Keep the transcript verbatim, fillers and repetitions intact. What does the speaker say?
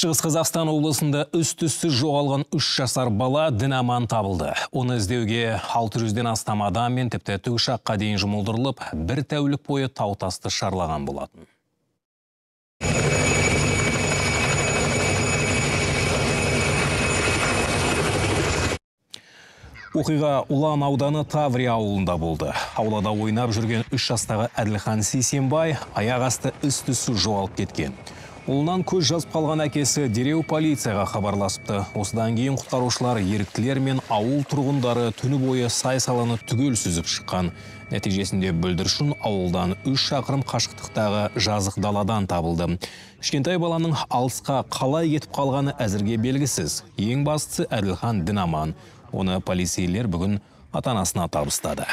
Шығыс Қазақстан облысында үстісіз жоғалған үш жасар бала дінаман табылды. Оны іздеуге алты жүзден астам адам мен тіпті тікұшаққа дейін жұмылдырылып, бір тәулік бойы таутасты шарлаған болатын. Оқиға Ұлан ауданы Таврия ауылында болды. Аулада ойнап жүрген үш жастағы Әділхан Сейсенбай аяқ асты үстісіз жоғалып кеткен. Олынан көз жазып қалған әкесі дереу полицияға хабарласыпты. Осыдан кейін құтқарушылар, еріктілер мен ауыл тұрғындары түні бойы сай-саланы түгел сүзіп шыққан. Нәтижесінде бүлдіршін ауылдан үш шақырым қашықтықтағы жазық даладан табылды. Кішкентай баланың алысқа қалай кетіп қалғаны әзірге белгісіз. Ең бастысы Әділхан дінаман. Оны полицейлер бүгін ата-анасына табыстады.